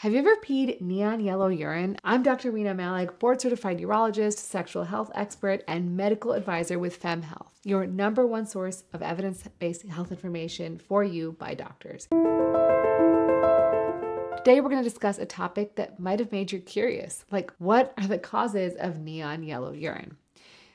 Have you ever peed neon yellow urine? I'm Dr. Rena Malik, board-certified urologist, sexual health expert, and medical advisor with FemHealth, your #1 source of evidence-based health information for you by doctors. Today, we're going to discuss a topic that might have made you curious, like what are the causes of neon yellow urine?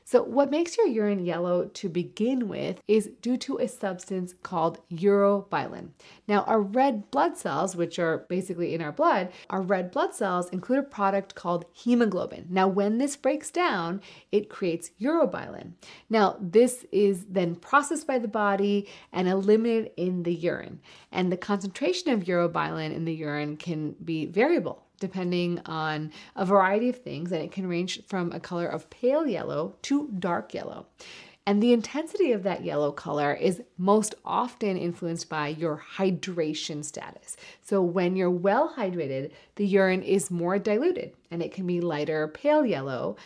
So what makes your urine yellow to begin with is due to a substance called urobilin. Now, our red blood cells, which are basically in our blood, our red blood cells include a product called hemoglobin. Now, when this breaks down, it creates urobilin. Now, this is then processed by the body and eliminated in the urine. And the concentration of urobilin in the urine can be variable, depending on a variety of things, and it can range from a color of pale yellow to dark yellow. And the intensity of that yellow color is most often influenced by your hydration status. So when you're well hydrated, the urine is more diluted and it can be lighter pale yellow.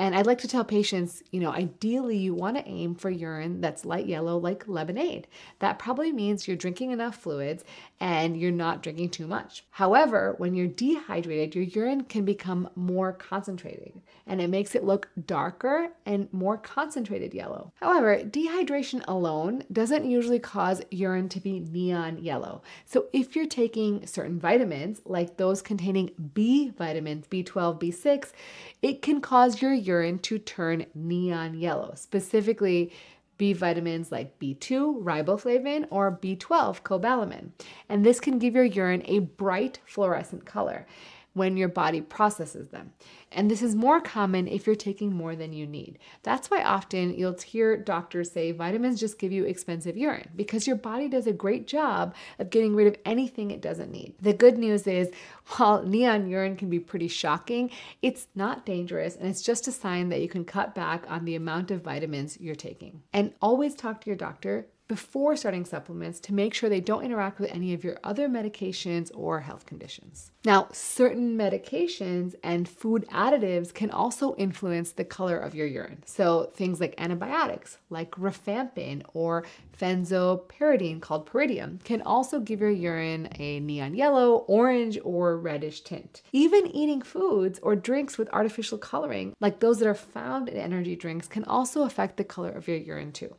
And I'd like to tell patients, you know, ideally you want to aim for urine that's light yellow like lemonade. That probably means you're drinking enough fluids and you're not drinking too much. However, when you're dehydrated, your urine can become more concentrated and it makes it look darker and more concentrated yellow. However, dehydration alone doesn't usually cause urine to be neon yellow. So if you're taking certain vitamins, like those containing B vitamins, B12, B6, it can cause your urine to turn neon yellow, specifically B vitamins like B2, riboflavin, or B12, cobalamin. And this can give your urine a bright fluorescent color when your body processes them. And this is more common if you're taking more than you need. That's why often you'll hear doctors say vitamins just give you expensive urine, because your body does a great job of getting rid of anything it doesn't need. The good news is, while neon urine can be pretty shocking, it's not dangerous, and it's just a sign that you can cut back on the amount of vitamins you're taking. And always talk to your doctor before starting supplements to make sure they don't interact with any of your other medications or health conditions. Now, certain medications and food additives can also influence the color of your urine. So things like antibiotics, like rifampin or phenazopyridine called pyridium, can also give your urine a neon yellow, orange, or reddish tint. Even eating foods or drinks with artificial coloring, like those that are found in energy drinks, can also affect the color of your urine too.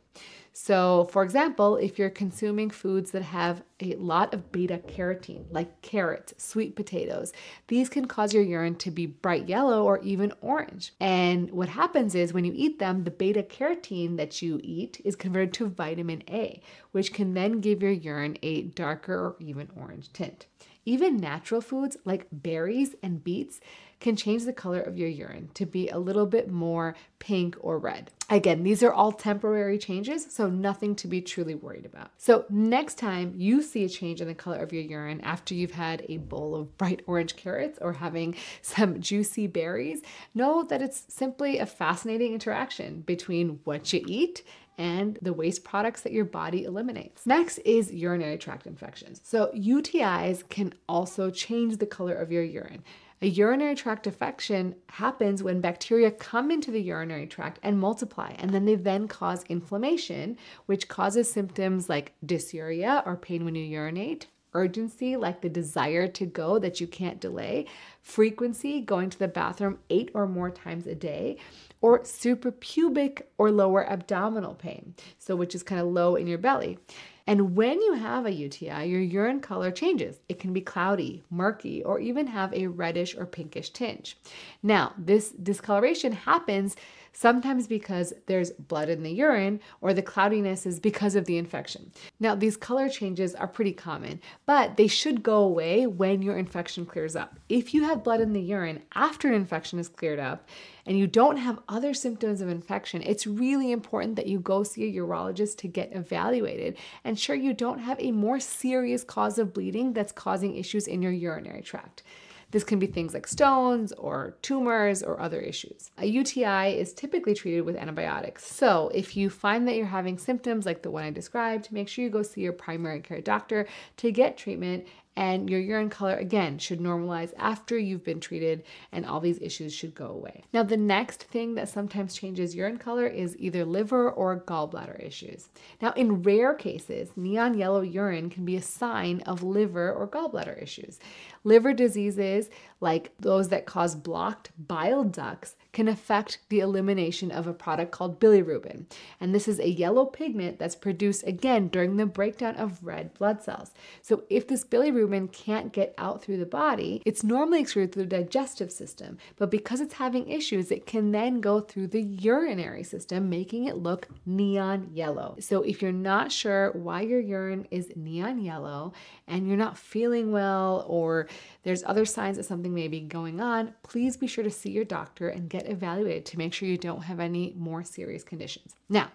So for example, if you're consuming foods that have a lot of beta carotene, like carrots, sweet potatoes, these can cause your urine to be bright yellow or even orange. And what happens is when you eat them, the beta carotene that you eat is converted to vitamin A, which can then give your urine a darker or even orange tint. Even natural foods like berries and beets can change the color of your urine to be a little bit more pink or red. Again, these are all temporary changes, so nothing to be truly worried about. So next time you see a change in the color of your urine after you've had a bowl of bright orange carrots or having some juicy berries, know that it's simply a fascinating interaction between what you eat and the waste products that your body eliminates. Next is urinary tract infections. So UTIs can also change the color of your urine. A urinary tract infection happens when bacteria come into the urinary tract and multiply, and then they cause inflammation, which causes symptoms like dysuria or pain when you urinate, urgency, like the desire to go that you can't delay, frequency, going to the bathroom 8 or more times a day, or suprapubic or lower abdominal pain, so which is kind of low in your belly. And when you have a UTI, your urine color changes. It can be cloudy, murky, or even have a reddish or pinkish tinge. Now, this discoloration happens sometimes because there's blood in the urine, or the cloudiness is because of the infection. Now, these color changes are pretty common, but they should go away when your infection clears up. If you have blood in the urine after an infection is cleared up and you don't have other symptoms of infection, it's really important that you go see a urologist to get evaluated and ensure you don't have a more serious cause of bleeding that's causing issues in your urinary tract. This can be things like stones or tumors or other issues. A UTI is typically treated with antibiotics. So if you find that you're having symptoms like the one I described, make sure you go see your primary care doctor to get treatment, and your urine color, again, should normalize after you've been treated, and all these issues should go away. Now, the next thing that sometimes changes urine color is either liver or gallbladder issues. Now, in rare cases, neon yellow urine can be a sign of liver or gallbladder issues. Liver diseases, like those that cause blocked bile ducts, can affect the elimination of a product called bilirubin. And this is a yellow pigment that's produced again during the breakdown of red blood cells. So if this bilirubin can't get out through the body, it's normally excreted through the digestive system, but because it's having issues, it can then go through the urinary system, making it look neon yellow. So if you're not sure why your urine is neon yellow and you're not feeling well, or there's other signs that something may be going on, please be sure to see your doctor and get evaluated to make sure you don't have any more serious conditions. Now,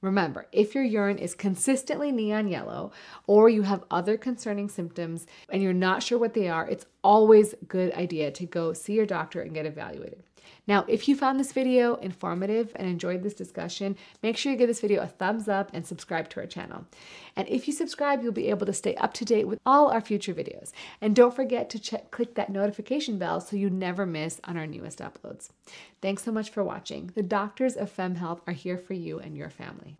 remember, if your urine is consistently neon yellow or you have other concerning symptoms and you're not sure what they are, it's always a good idea to go see your doctor and get evaluated. Now, if you found this video informative and enjoyed this discussion, make sure you give this video a thumbs up and subscribe to our channel. And if you subscribe, you'll be able to stay up to date with all our future videos. And don't forget to click that notification bell so you never miss on our newest uploads. Thanks so much for watching. The doctors of FemHealth are here for you and your family.